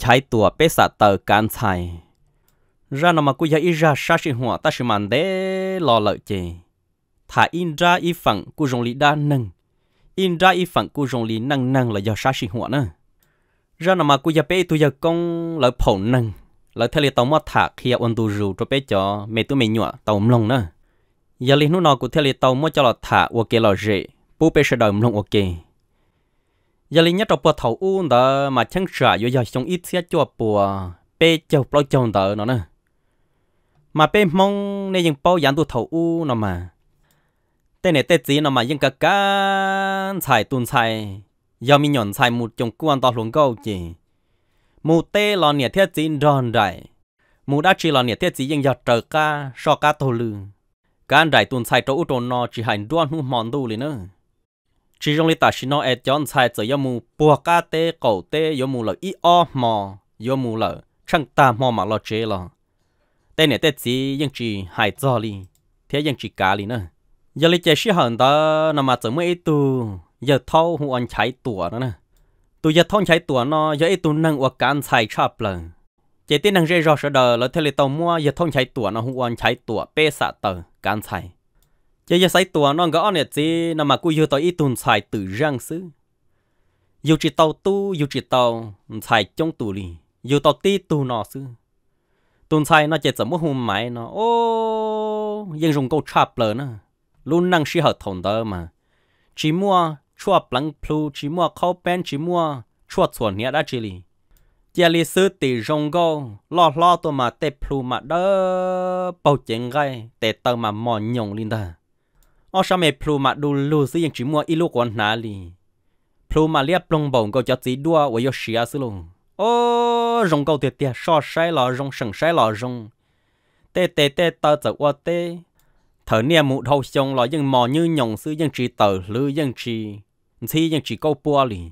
ใช้ตัวเป็ดสะเตอร์การใช้รานามากุยาอิราชาชิหัวตาชิมันเดลอเลเจถ้าอินราอีฝั่งกุจงลีด้านหนึ่งอินราอีฝั่งกุจงลีนั่งเลยยาชาชิหัวนะรานามากุยาเป็ดตัวยากงเลยผงนั่งเลยทะเลตอมอถาเคียวันตูรูตัวเป็ดจอเมตุเมหยัวตอมลงนะยาลินุนอกุทะเลตอมอจลอถาวัวเกลอเจปูเป็ดเสดมลงโอเกยาลิยัดตัวปวดเท้าอู้นเดมาช่างเฉยอยู่อย่างจงอิจฉาจวบปัวเป้เจ้าปล่อยจงเดอเนาะนะมาเป้มองในยังเป้ายันตัวเท้าอู้เนาะมาแต่ในเตจีเนาะมายังกะการใส่ตุนใส่ยามีหย่อนใส่หมุดจงกวนต่อหลวงเก้าจีหมูเต้หล่อเนี่ยเทียจีนร้อนได้หมูด้าจีหล่อเนี่ยเทียจียังอยากเจอก้าชอบก้าตัวลือการได้ตุนใส่ตัวอู้ตัวนอจีหายด้วนหูหมอนดูเลยเนาะชีจงลิตาชิโนเอจอนใช้เจอยมูปัวกาเตเกาเตยมูเหล่าอีออมอยมูเหล่าช่างตามอมาลอเจลอแต่เนี่ยแต่จียังจีหายจอลีเทียยังจีกาลีนะยาลิเจชิหันตานำมาเจอเมื่อไอตูยาเท่าหัวอันใช้ตัวนะนะตัวยาท่อนใช้ตัวนอยาไอตูนั่งอวการใช้ชอบเลยเจตินังเจรอเสดแล้วเทเลตอมัวยาท่อนใช้ตัวนอหัวอันใช้ตัวเปสะเตอการใช้จะใส่ตัวนอนก็อ่อนเนี่ยจีนามากูอยู่ต่ออีตุนใส่ตื่นร่างซื้ออยู่จีเตาตู้อยู่จีเตาใส่จงตุลีอยู่ต่อตีตูนอซื้อตุนใส่นอเจ็ดสมมติหุ่มไหมนอโอ้ยังรงกูชอบเลยนะรุ่นนั่งชีหัดถงเดิมมาชิมัวชั่วปลังพลูชิมัวเข้าเป็นชิมัวชั่วส่วนเนี้ยได้จีลีเจลีซื้อตีรงกูล่อตัวมาเตะพลูมาเด้อเป่าเจงไงเตะเติมมาหมอนยงลินดาอชาเมพลูมาดูลูซิยังจีมัวอีลูกวันนาลีพลูมาเรียบลงบ่งก็จะจีดัววายเสียสิลงโอ้รงเกาเตียเตียชอใช้หล่อรงสังใช้หล่อรงเตะตาจะว่าเตะเธอเนี่ยมุดเท้าชงหล่อยังมอยืนยงซื้อยังจีเตอหรือยังจีที่ยังจีเกาปัวลี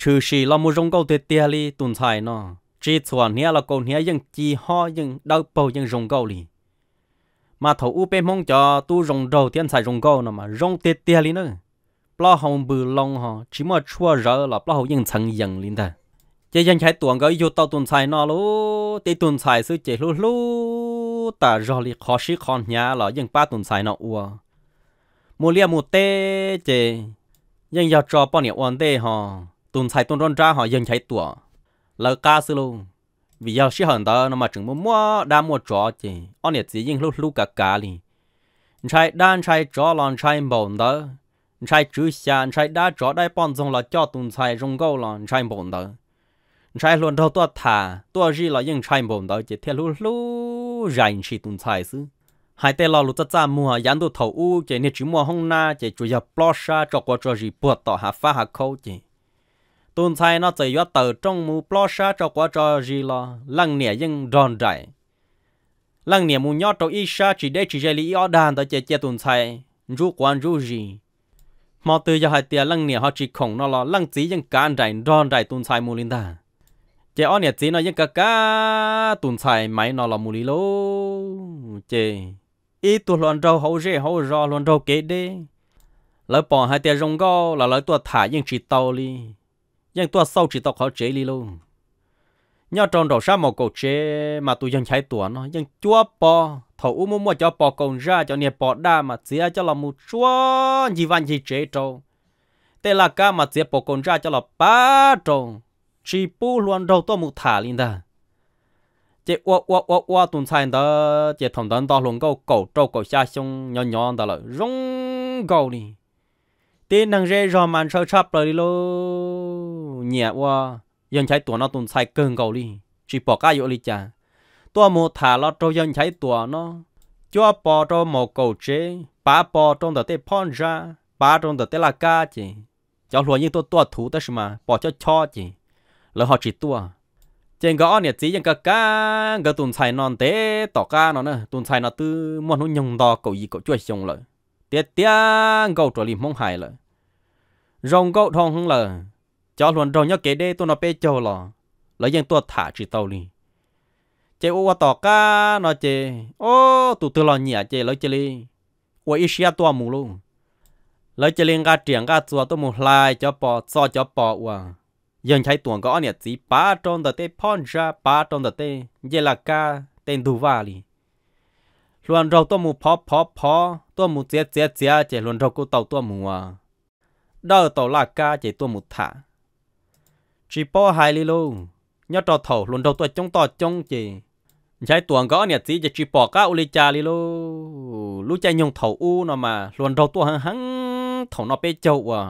ชื่อสีเรามุรงเกาเตียเตียลีตุนไทยเนาะจีส่วนเนี้ยเราเกาเนี้ยยังจีห่อยังเดาเป่ายังรงเกาลีมาเถาอูเป็นมงจอตู้รงโดเทียนใส่รงเกาเนาะมารงเตี้ยๆลินะปลาหงบือลงฮะชิมว่าชั่วเรอหล่ะปลาหงยังชังยังลินแต่จะยังใช้ตัวก็อยู่ต่อตุนใส่นอลูตีตุนใส่ซื้อเจลูแต่รอลีขอชี้คอนยาหล่ะยังป้าตุนใส่นออัวมูเลียมูเตเจยังอยากจอป้อนเนี่ยวันเตฮะตุนใส่ตุนร้อนจ้าฮะยังใช้ตัวแล้วกาซื้อลูวิญญาณเสียหันตาเรามาถึงมัวดามัวจ่อจีอันนี้จียิ่งลุกกะกาลีใช้ด้านใช้จ่อหลอนใช้บ่นเด้อใช้จื้อชาใช้ด้าจ่อได้ป้อนทรงหล่อจ่อตุนใช้รงเกาหลอนใช้บ่นเด้อใช้ล้วนเท่าตัวถ่าตัวจีหล่อยิ่งใช้บ่นเด้อจีเที่ยวลุกใหญ่ชีตุนใช้ซื้อหายแต่เราลุกจะจ้ามัวยันตัวเท้าอู้จีเนี่ยจีมัวห้องหน้าจีจุยาปลอชาจ่อกว่าจ่อจีปวดต่อหาฟ้าหาเขาจีตุนไทยน่าจะยอดเติร์จงมูปลอชาเจ้ากว่าจอจีลอลังเหนียยังดอนใจลังเหนียมูยอดเจ้าอีชาจีได้จีเจลีออดานต่อเจตุนไทยรู้กวนรู้จีมอตือยาหายเตียลังเหนียเขาจีของนอลอลังจียังการใจดอนใจตุนไทยมูลินดาเจอ้อเนี่ยจีน่ายังกะกาตุนไทยไหมนอลอมูลิโลเจอีตัวหลอนเราเขาเจเขารอหลอนเราเกเดแล้วปอหายเตียรงก็แล้วเลยตัวถ่ายยังจีเตาลียังตัวเศร้าจีตอกเขาเจลีลงยอดจอนดอกชาหมอกเจมาตัวยังใช้ตัวเนาะยังจัวปอเถาอุ้มมัวจะปอกงราจะเนี่ยปอด้ามาเสียจะละมูจัวยีวันยีเจโตแต่ละก้ามาเสียปอกงราจะละป้าโตชีปูล้วนเราตัวมุถาลินดาเจอ้วตุนไซน์เดอเจถมเดินต่อหลงก็เก่าโตเก่าชาชงย้อนตลอดร้องเก่านี่เต้นนังเร่รอมันเช่าชับเลยโลเนี่ยว่ายังใช้ตัวนอตุนใส่เกินเกาหลีจีปอก้าอยู่ลิจ่าตัวโมถาเราตัวยังใช้ตัวนอจ้าปอตัวโมเกาเจป้าปอตรงแต่เตะพอนจ้าป้าตรงแต่เตะลากาจีเจ้าหลวงยิ่งตัวถูแต่สมาปอเจ้าช่อจีแล้วหอจีตัวเจงก็อ่อนเนี่ยจียังกะก้างก็ตุนใส่นอนเตะต่อก้านอนนะตุนใส่นอตื้อม้วนหุ่นยงดอเกาหลีเกาช่วยชงเลยเตี้ยเตี้ยเกาตัวริมมองหายเลยรงเกาทองหงเลยเจ้าหลวนเราเนาะเกเดตัวนาเปเจ้าหล่อแล้วยังตัวถ่าจีเตาลีเจ้าว่าต่อก้าเนาะเจโอ้ตุตัวหล่อเหนี่ยเจแล้วเจลีอวยอิเชียตัวหมูลุงแล้วเจลีงกาเตียงกาตัวหมูลายเจ้าปอซอเจ้าปอว่า ยังใช้ตัวก็เนี่ยสีป้าจนแต่เต้พ่อนชาป้าจนแต่เต้เยลากาเต้นดูว่าลีลวนเราตัวมูพอตัวมูเสียเจลวนเรากูเต่าตัวมูอ่ะเดาเต่าลากาเจตัวมูถาจีป้อไฮลิโลยอดต่อเถาลวนเราตัวจงต่อจงเจใช้ตัวก็เนี่ยสีจะจีป้อก้าอุลิจาลิโลรู้ใจยงเถาอูเนาะมาลวนเราตัวหังเถาเนาะไปเจ้าอ่ะ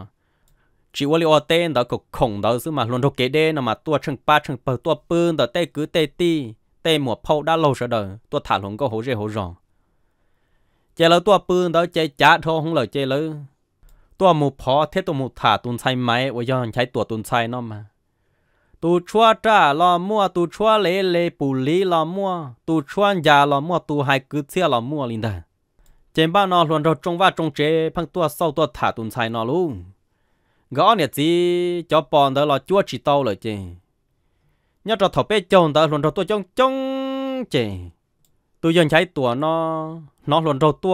chỉ vội ở tên đó cục khổng đó xứ mà luôn đâu kế đê mà tua chừng ba chừng bờ tua bươn đó tê cứ tê ti tê mùa phâu đã lâu rồi đời tua thả luôn có hố ròn chơi lỡ tua bươn đó chơi chả thôi không lời chơi lỡ tua mù phó thế tua mù thả tuôn say máy vội do cháy tua tuôn say nó mà tu chua trả lo mua tu chua lê bù lý lo mua tu chua già lo mua tu hai cứ xe lo mua linh đời trên ba nó luôn đâu trong va trong chế phăng tua sau tua thả tuôn say nó luôn gõ nè gì cho bọn đó là chúa chỉ tao rồi chị nhớ cho thằng bé chồng đó luôn rồi tôi trông chị tôi dần thấy tuổi nó luôn rồi tôi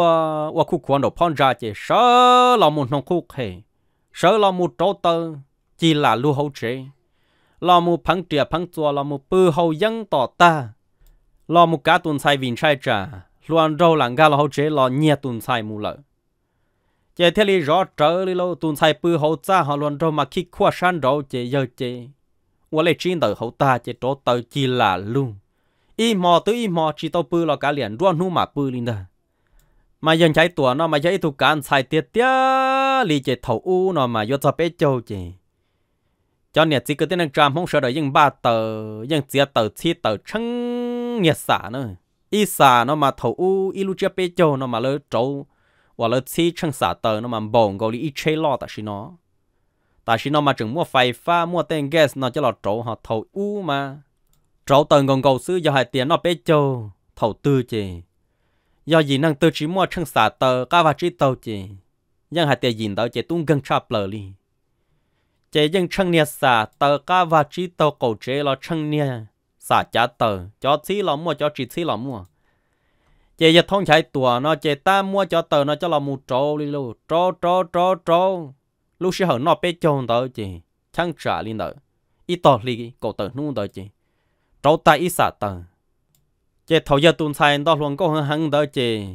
qua khu quan đồ phong ra chị sợ là một nông khu hè sợ là một trâu tơ chỉ là lưu hậu chế là một phẳng trịa phẳng chùa là một bư hậu dân tỏ ta là một cá tuần sai vịn sai trà luôn rồi là ga là hậu chế là nhẹ tuần sai mù lợ chế thế lý rõ trở lý lâu tuần sai bư hậu cha họ luôn rồi mà khi khoa san rồi chế giờ chế qua lấy chín tờ hậu ta chế trổ tờ chỉ là luôn y mò chỉ tao bư là cả liền luôn nu mà bư linh ta mà dân trái tuổi nó mà dễ thuộc cán sai tiệt tiếc lý chế thầu u nó mà vô cho bé châu chế cho nên chỉ cứ tới năm trăm không sợ đợi những ba tờ những chia tờ chi tờ trăng nhiệt xả nữa y xả nó mà thầu u y lu chia bé châu nó mà lỡ trổ và lỡ xí chăng xả tờ nó mà bồn gọi lý chế lo tại xí nó mà chừng mua phai pha mua tên gas nó cho lọt trổ họ thầu u mà trổ tờ còn cầu xứ do hai tiền nó bé châu thầu tư chì do gì năng tư chỉ mua chăng xả tờ cá và chỉ tàu chì nhưng hai tiền nhìn tờ chè tung gần chạp lờ li chè nhưng chăng nia xả tờ cá và chỉ tàu cầu chế lo chăng nia xả trả tờ cho xí lo mua cho chỉ xí lo mua chế giờ thông chạy tuổi nó chế ta mua cho tờ nó cho là một trâu đi luôn trâu lúc xưa nó bé trâu tới chị chẳng trả lên đỡ ít tỏ lì cổ tờ nuông tới chị trâu ta ít xả tờ chế thầu giờ tuần sai đó luôn có hăng tới chị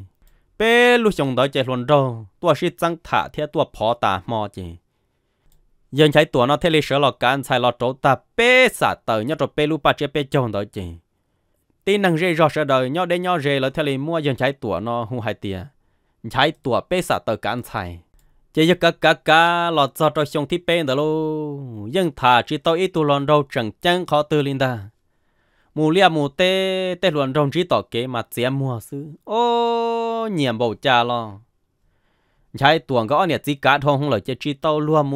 bé lúc chồng tới chị luôn trâu tua sĩ trăng thả theo tua phó tà mò chị giờ chạy tuổi nó thế lịch sử là cán sai là trâu ta bé xả tờ nhớ trâu bé lúc ba chế bé trâu tới chị tin năng rê rõ sợ đời nhau để nhau rê là theo lì mua dân trái tuổi nó hung hai tia trái tuổi bê xả tờ cán xài chỉ cho cá lọt cho trôi sông thì bê đó luôn dân thả chỉ tao ít tu lòn đâu chẳng chăng khó tư linh ta mù lia mù tê luận rồng chỉ tỏ kế mà dễ mua xứ ô nhiệm bầu cha lo trái tuổi có nhiệt gì cả thôi không lời chỉ tao luôn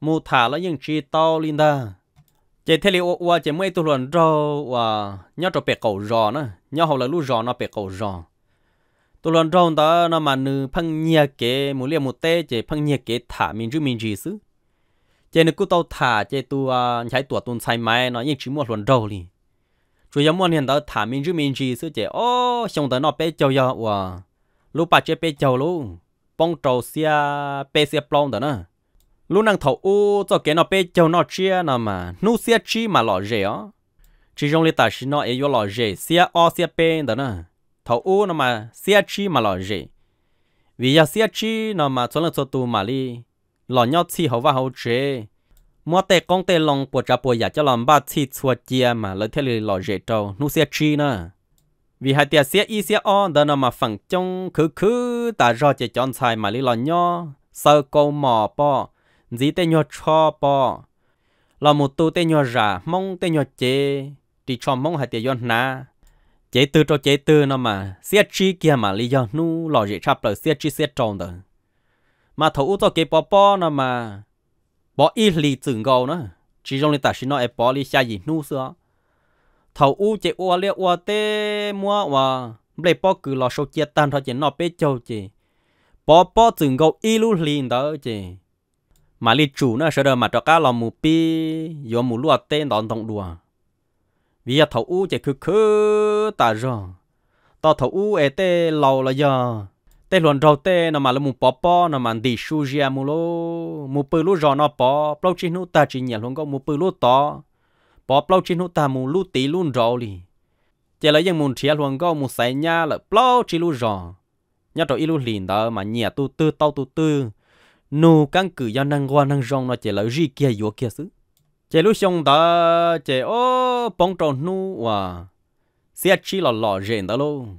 mù thả là những chỉ tao linh ta chế thế liệu qua chế mấy tu luận râu và nhớ trò bẻ cầu rò nữa nhớ hầu là lú rò nó bẻ cầu rò tu luận râu đó nó mà nư phăng nhia kế muốn liều một tê chế phăng nhia kế thả mình gì xứ chế nư cú tao thả chế tu trái tuổi tuần sai mai nó nhưng chỉ mua luận râu đi chủ yếu mua hiện đó thả mình gì xứ chế ô xong tới nó bẻ châu ya và lú bà chế bẻ châu luôn bông trầu xia bẻ xia plong đó nữa lúc năng thầu u cho cái nó bé châu nó chia nào mà nu xia chi mà lọ rẻ ó chỉ trong lịch ta xin nó ấy vô lọ rẻ xia o xia pe đó nè thầu u nào mà xia chi mà lọ rẻ vì giờ xia chi nào mà số lượng số tu mà đi lọ nhau chi hậu và hậu chế mua tệ con tệ lòng bùa trà bùa giả cho làm ba chi xua chia mà lấy theo lì lọ rẻ trâu nu xia chi nè vì hai tia xia y xia o đó nào mà phẳng trong khứ ta do chỉ chọn sai mà đi lọ nhau sơ câu mò po dí tên nhỏ cho bò là một tu tên nhỏ giả mong tên nhỏ chế thì cho mong hai tiền na chế từ cho chế từ nó mà xét chi kia mà lý do nu lò dễ chập rồi xét chi xét tròn rồi mà thấu cho cái bò nó mà bò ít lì chừng gầu nữa chỉ trong lịch ta xin nói bò lì xa gì nu xưa thấu u chế u liệt u tê mua và lấy bò cứ lò số chia tan thôi chế nó bé châu chế bò chừng gầu ít lù lì đó chế mà li chủ nó sẽ đợi mà cho cá lò mù pi do mù lúa tên đòn thòng đùa vì thầu u chỉ khứ ta rồi tao thầu u ế tê lâu là giờ Tê luận đầu tê nó mà là mù po nó mà đi suya mù lô mù pư lú rò nó po plau chín hú ta chỉ nhận luôn có mù pư lú to po plau chín hú ta mù lú tí luôn rò lì chỉ là những mù chia luôn có mù say nha là plau chín lú rò nhớ rồi ít lú liền đó mà nhẹ tu tư tao tu tư nô căn cứ do năng qua năng rong nó chỉ là gì kia vô kia xứ chỉ lú xong đó chỉ ô bóng tròn nô và xe chi là lò rèn đó luôn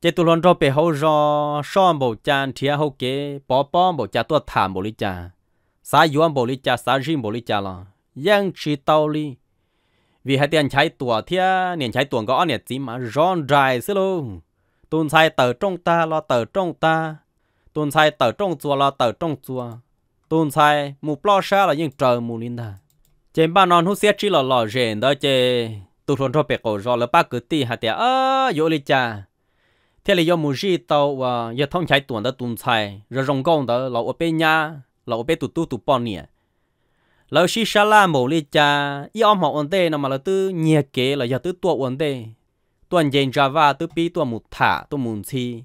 chế tụi lon rau bể hậu rau xoan bầu chan thía hậu kế bỏ bom bầu cha tua thảm bầu lý cha xá yuan bầu lý cha xá rim bầu lý cha là giang chỉ tàu li vì hai tiền trái tua thía niệm trái tuồng gõ niệm gì mà rong dài xí luôn tuần sai tờ trong ta lo tờ trong ta tuần sai tờ trong chùa lo tờ trong chùa tuần sai mù plo xa là những trời mù linh ta chế ba non hú xét chỉ là lò rèn đó chế tụi lon rau bể cổ rau là ba cứ ti hai tiền vô lý cha thế là do mùi tàu và do thông trái tuần đã tuần sai rồi rồng con đã lẩu ở bên nhà lẩu ở bên tụt tụt bao nhiêu lẩu xí xá la mồ li cha y om họ ổn tê nằm mà là tứ nhẹ kế là do tứ tua ổn tê tuần dành Java tứ pi tua một thả tua một chi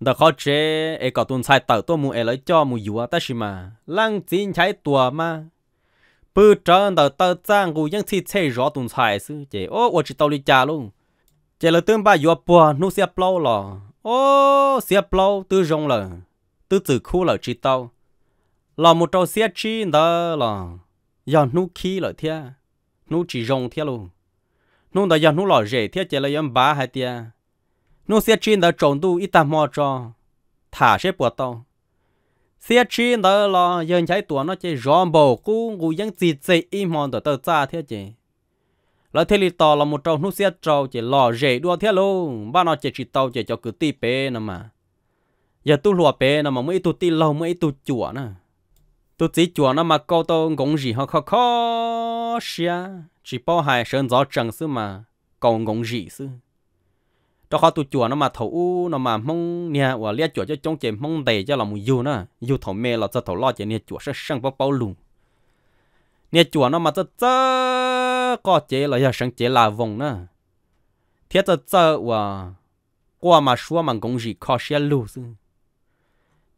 đã khó chế ấy cả tuần sai tàu tua mùi ấy lấy cho mùi dừa ta xí mà lăng chín trái tuần mà bữa trưa đã tơ trang gù những thịt xe rõ tuần sai xứ chế ô ủa chỉ tàu li cha luôn chế là tương ba dừa bùa nô xe plau lò ô xe plau tư rong lờ tư tử khu lờ chỉ tàu lò một trâu xe chi đó lò giờ nô khí lờ thia nô chỉ rong thia luôn nô đã giờ nô lò rẻ thia chế là em bá hai thia nô xe chi đó trộn tu ít ta mò cho thả xe bùa tàu xe chi đó lò giờ trái tuần nó chế rong bầu cu ngủ những gì gì im mòn tờ ra thia chế là thế li tò là một trâu nút xe trâu chỉ lò rễ đua thế luôn ba nó chỉ tàu chỉ cho cứ ti pé nè mà giờ tu lùa pé nè mà mới tu ti lâu mới tu chùa nè tu chỉ chùa nè mà câu tao gồng gì họ khó khó xia chỉ bao hai sơn gió trắng xứ mà còn gồng gì xứ cho họ tu chùa nè mà thầu nè mà mông nè và lia chùa cho chống chỉ mông đầy cho là một du nè du thầu mê là cho thầu lo chỉ nè chùa sẽ sang bao bao lùng nè chùa nó mà có chế là giờ sáng chế là vòng nữa thiết thật sợ qua mà xua mà cũng gì khó xe lù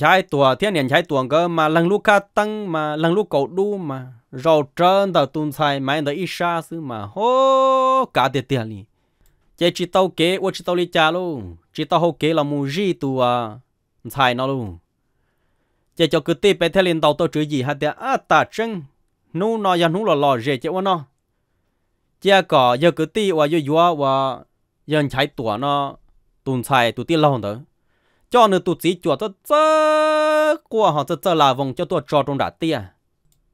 trái tuồng thiên nhiên trái tuồng cơ mà lần lúc ca tăng mà lần lúc cậu đu mà rau trơn tờ tuần xài máy tờ ít xa xứ mà hô cả tiền tiền đi chạy chỉ tàu kế ô chỉ tàu đi cha luôn chỉ tàu hậu kế là mù gì tuồng xài nó luôn chạy cho cứ tí bé theo lên tàu tôi chữ gì hả tiền à ta trăng nú nó giờ nú là lò rề chạy qua nó chia cỏ giờ cứ ti và giờ dúa và giờ trái tuồng nó tuần xài tụi ti lâu nữa cho nên tụi chỉ chuột cho qua họ cho là vòng cho tôi trò trong đá tia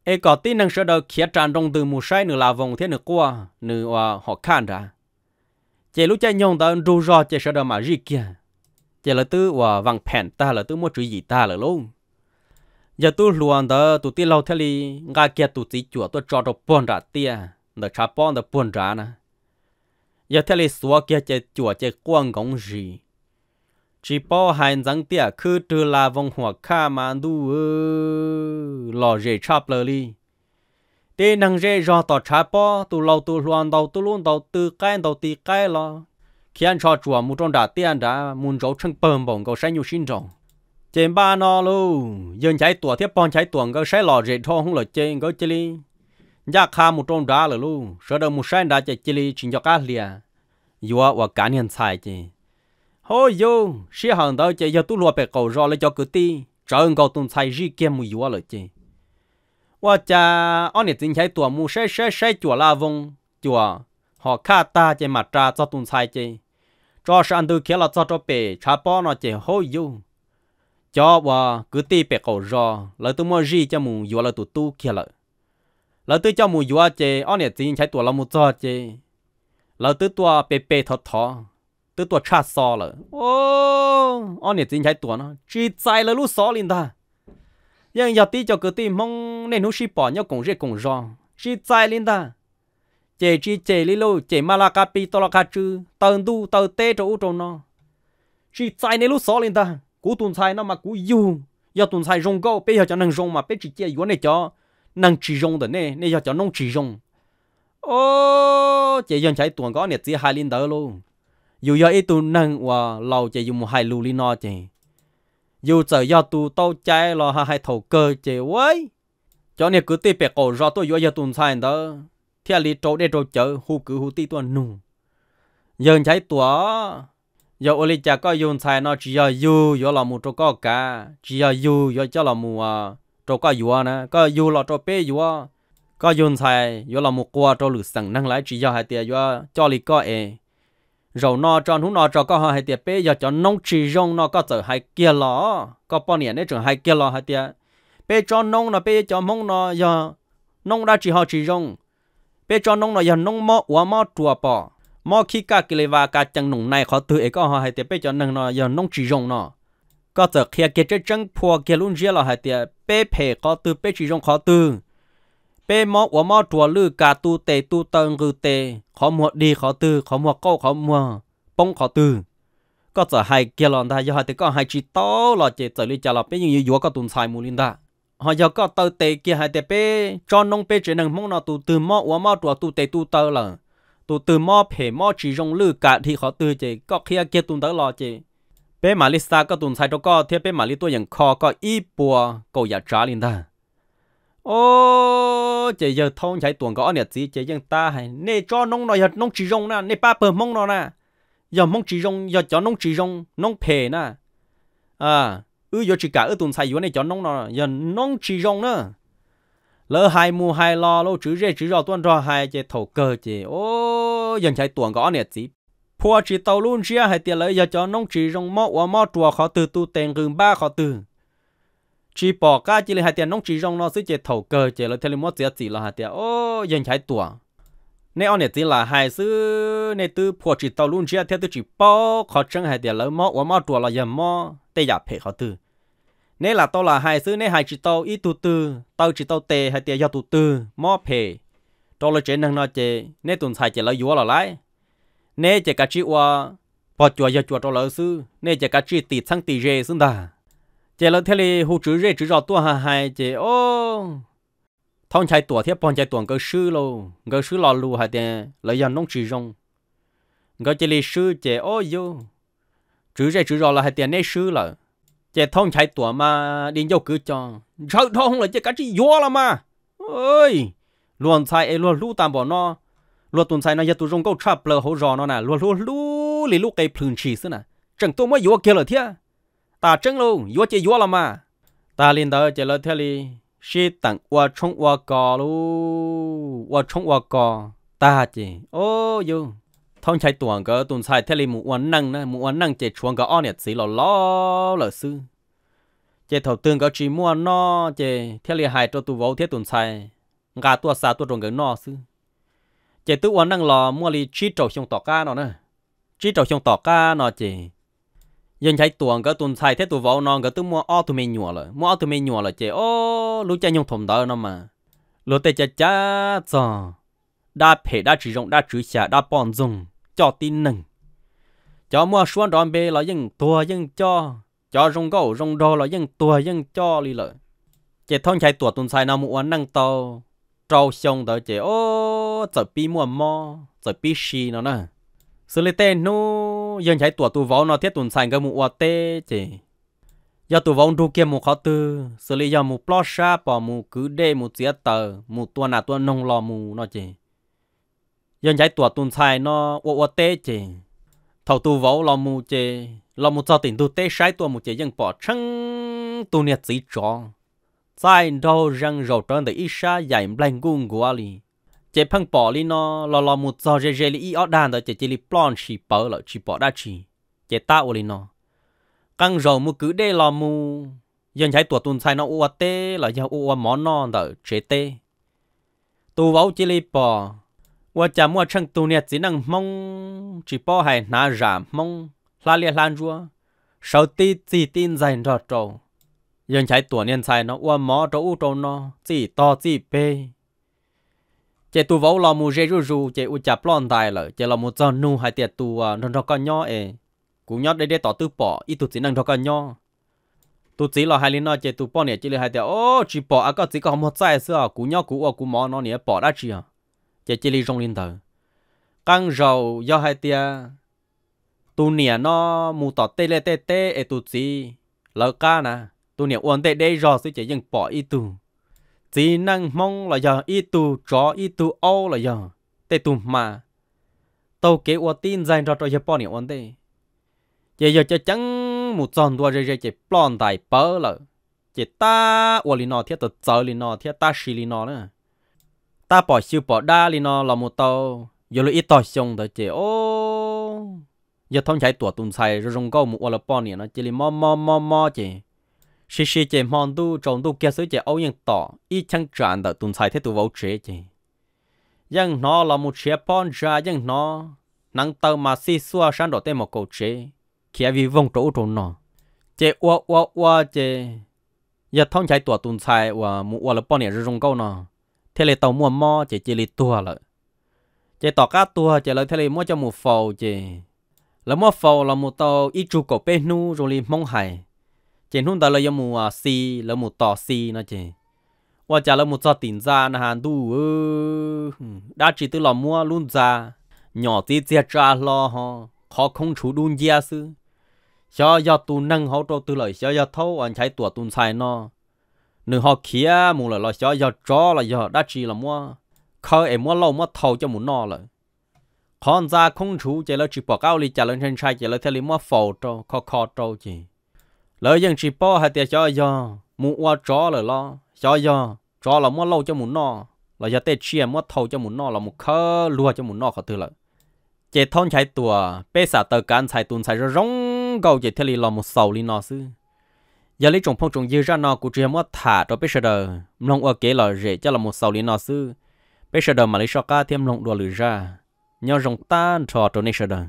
e cỏ ti năng sửa đầu khía tràn trong từ mùa say nửa là vòng thế nửa qua nửa họ khan ra chỉ lúc chơi nhông ta rù rò chơi sửa đầu mà gì kia chỉ là tứ và vàng phèn ta là tứ mua chữ gì ta là luôn giờ tụi luồn ta tụi ti lâu thế li ngay kia tụi chỉ chuột tôi trò trong bồn đá tia đã chả bón đã buồn ra nè, giờ thế này xóa kia chơi chùa chơi quăng gọng gì, chỉ bao hành răng tia cứ từ là vòng hoa kha mà đu lò rễ chắp lơ li, tê năng rễ do tỏ chả bó tụ lâu tụ loan đầu tụ luôn đầu từ cái đầu tì cái lo, khi ăn cho chùa mu trong đá tiền đã muốn giấu chân bầm bồng cầu say nhiều sinh trọng, trên ba nó luôn, giờ trái tuồng tiếp bón trái tuồng cầu say lò rễ thô không lợt trên cầu chơi li. Giá khá một trong đá là luôn, sợ đâu một sáng đã chạy chili chỉnh cho cá lìa, vừa và cá nhân xài chứ. Hôi vô, xí hàng đó chạy giờ tôi lùa bè cầu rồi lấy cho cứ ti, trời cầu tuần xài gì kia mùi vừa rồi chứ. Và cha, anh này tính chạy tuần mùi sẽ chùa la vong, chùa họ khá ta chạy mặt ra cho tuần xài chứ. Cho sáng từ kia là cho bè chả bó nó chạy hôi vô. Cho và cứ ti bè cầu rồi lấy tôi mua gì cho mùi vừa là tụi tu kia lợi. Lỡ tư cho mùi dùa chê, ơn nhẹ chính trái tuần là một giờ chê. Lỡ tư tuần bê bê thọ thọ, tư tuần chá xò lỡ. Ồ, ơn nhẹ chính trái tuần nó, chỉ chạy lỡ lúc xò lên ta. nhưng giờ tí cho cứ tí mong nên nó xí bỏ nhau cũng dễ cũng rõ xí trái lên ta chỉ lí lô chỉ malakapi to la cư tần du tần tê cho u tròn nó xí trái nên lúc xó lên ta cú tuần sai nó mà cú dùng giờ tuần sai rong câu bây giờ cho năng rong mà bây chỉ chơi vốn này cho năng chỉ rong được nè nè giờ cho nông chỉ rong ô chỉ dân chạy tuần có nè chỉ hai lên đó luôn dù giờ ít tuần năng và lâu chỉ dùng một hai lù lên nó chỉ dù giờ giờ tu tao chạy là hai thầu cơ chỉ với cho nên cứ tê bẹt cổ ra tôi vừa giờ tuần sai đó theo lý trâu để trâu chở hú cứ hú ti tuần nùng dân chạy tuần giờ ở đây chả có dùng sai nó chỉ giờ dù giờ là một trâu có cá chỉ giờ dù giờ cho là một trâu có dừa nè có dù là trâu bé dừa có dùng sai giờ là một quả trâu lử sẵn năng lái chỉ giờ hai tia giờ cho lý có e rồi nó cho hú nó cho có hai tia bé giờ cho nông chỉ rong nó có chở hai kia lọ có bao nhiêu đấy chở hai kia lọ hai tia bé cho nông nó bé cho mông nó giờ nông đã chỉ họ chỉ rong bé cho nông nó giờ nông mò uá mò chùa bỏ mò khi cả cái và cả chân nông này khó tự ấy có họ hai tia bé cho nông nó giờ nông chỉ rong nó có chở kia kia chơi chân phua kia luôn dễ là hai tia bé phê khó tự bé chỉ rong khó tự bé mò uá mò chùa lư cả tu tề tu tần ngư tề khó mua đi khó tự khó mua câu khó mua bông khó tự có chở hai kia lon ta giờ hai tia có hai chỉ to là chỉ chở đi chở là bé như dúa có tuần sai mù linh ta họ giờ có tàu tê kia hai tê pe cho nông pe chỉ năng mong nó tụ từ mò uá mò trùa tụ tê tụ tơ là tụ từ mò phê mò chỉ rong lư cả thì khó từ chỉ có kia kia tụ tơ lò chỉ pe mà lisa có tụ sai cho có theo pe mà li tôi nhận kho có ít bùa cầu giả trả liền ta ô chỉ giờ thông chạy tuồng gõ nhiệt gì chỉ dân ta hay nè cho nông nó giờ nông chỉ rong nè nè ba bờ mong nó nè giờ mong chỉ rong giờ cho nông chỉ rong nông phê nè à giờ chỉ cả tuần sai vô này cho nông nó giờ nông chỉ rong nữa lỡ hai mùa hai lo lâu chữ rê chữ rò tuần rò hai chế thầu cơ chế ô dần chạy tuần gõ nè chị phua chỉ tàu luôn chia hai tiền lợi giờ cho nông chỉ rong mò qua mò chùa khó từ tu tiền gừng ba khó từ chỉ bỏ cá chỉ là hai tiền nông chỉ rong nó sẽ chế thầu cơ chế lợi thêm một giá trị là hai tiền ô dần chạy tuần nếu nè chị là hai xứ nè từ phua chỉ tàu luôn chia theo từ chỉ bỏ khó trăng hai tiền lợi mò qua mò chùa là giờ mò tê giả phê khó từ nên là tao là hai xứ nên hai chỉ tao ít tu tư tao chỉ tao tê hai tia do tu tư mò phê tao là chế năng nó chế nên tuần sai chế là dúa là lái nên chế cá chi qua bỏ chùa giờ chùa tao là xứ nên chế cá chi tì sang tì rê xứ ta chế là thế này hú chữ rê chữ rò tua hai chế ô thằng trai tuổi thiếp bọn trai tuổi cơ sư lâu cơ sư lò lù hai tia lợi dần nông chỉ rong cơ chế lịch sư chế ô yo chữ rê chữ rò là hai tia nê sư là chế thông chạy tuổi mà đi dâu cứ cho sợ thông là chế cá chỉ vô là mà ơi luôn sai luôn lú tam bỏ nó luôn tuần sai nó giờ tụi rong câu trap lờ hổ rò nó nè luôn luôn lú lì lú cây phun chỉ xí nè chẳng tôi mới vô kia là thế ta chẳng luôn vô chế vô là mà ta lên đó chế lời thế li xí tặng qua trống qua cò luôn qua trống qua cò ta chế ô vô thông chạy tuần cơ tuần sai thế li mũ ăn năng chế chuồng cơ on nhiệt xí lò lò lợn sư chế thầu tương cơ chỉ mua no chế thế li hại cho tụ vỗ thế tuần sai gà tua xà tua trồng cơ no sư chế tụ ăn năng lò mua li chi trầu xong tọt ca nó nè chi trầu xong tọt ca nó chế dân chạy tuần cơ tuần sai thế tụ vỗ non cơ tụ mua o tụ mình nhùa rồi mua o tụ mình nhùa rồi chế ô lũ cha nhung thùng đỡ nó mà lũ tê cha cha giò đa phê đa chỉ rộng đa chữ xả đa bọn dùng cho tin nừng cho mua xuân đòn bê là dân tua dân cho rong gấu rong đo là dân tua dân cho li lợi chế thông chạy tua tuần sai nào mua năng tàu trâu xong tới chế ô chở pi mua mò chở pi xì nó nè xử lý tên nu dân chạy tua tu võ nó thiết tuần sai cái mua tê chế giờ tu võ du kia mua khó tư xử lý giờ mua plot xa bỏ mua cứ đê mua giết tờ mua tua nà tua nông lò mua nó chế dân chạy tuổi tuần sai nó ô tê chê thầu tu vỗ lò mù chê lò mù cho tỉnh tu tê sai tuổi mù chê dân bỏ trăng tu nhiệt gì chó sai đâu răng rầu trơn để ít xa dài bành cung của ali chê phăng bỏ li nó lò mù cho rê rê li ít ở đàn rồi chê chê li plon chỉ bỏ lại chỉ bỏ đa chỉ chê tao li nó căng rầu mù cứ đê lò mù dân chạy tuổi tuần sai nó ô tê là do ô món non đỡ chê tê tu vỗ chê li bỏ qua chả mua chăng tu nè chỉ năng mong chỉ bỏ hay ná giảm mong la liệt lan rùa sau tí chỉ tin dành rõ trâu 人才多年才呢，我毛周周呢，自到自卑。这土房老母热热热，这乌家不带了，这老母在弄还点土啊，弄着干鸟哎，古鸟得到土宝，一土只弄着干鸟。土只老海里呢，这土宝呢，这里还点哦，只宝啊个只个好么在是啊，古鸟古啊古毛那呢宝那只啊，这里种领导，刚柔要还点。 tu nè nó mù tọt tê e tu gì lỡ ca nè tu nè uốn tê đây rồi sẽ chỉ dừng bỏ ít tu chỉ năng mong là giờ ít tu chó ít tu ô là giờ tê tu mà tàu kế uốn tin dành cho giờ bỏ nè uốn tê giờ giờ cho trắng mù tròn đua rồi chỉ plon tài bớ lỡ chỉ ta uốn li nọ thiết tờ chở li nọ thiết ta xì li nọ nữa ta bỏ siêu bỏ đa li nọ là một tàu giờ lo ít tỏi xong rồi chỉ ô 要通才多动才，这种高木我了半年了，这里么的，是忙都中都结束这欧阳大，一枪赚的动才太多无值的，人拿了木钱搬家，人拿能到马西说山到这么高值，开为vùng州中呢，这我这要通才多动才，我木我了半年这种高呢，天里到么这里多了，这大家多这了天里么叫木否这。 là một phò là một tàu ít chú cổ bên nu rồi liền mong hải trên hôm đó là yếm mùa xì là một tàu xì nó chè qua trả là một tàu tiền ra là hàng du đã chỉ từ lòng mua luôn ra nhỏ tí chia ra lo ho khó không chú đun gia sư cho do tu năng họ trâu từ lời cho do thâu anh thấy tuổi tuần sai nó nửa họ kia mù là lo cho do chó là do đã chỉ là mua khơi em mua lâu mua thâu cho muốn no rồi con ra không chú chỉ là chỉ bỏ cao li trả lên trên sai chỉ là theo lý mua phổ trâu khó trâu chỉ lợi dân chỉ bỏ hai tiền cho do mua chó rồi lo cho do chó là mua lâu cho muốn no là giờ tết chia mua thầu cho muốn no là một khơ lúa cho muốn no khó từ lợi chỉ thôn chạy tua bê xả tờ cán chạy tuần chạy rồi rong câu chỉ theo lý là một sầu li no xứ giờ lấy trồng phong trồng dưa ra no của chia mua thả cho bê xả đời mông ở kế là rễ cho là một sầu li no xứ bê xả đời mà lấy sao cá thêm mông đùa lưỡi ra ยอดรงต้านทอตัวนี้เสด็จ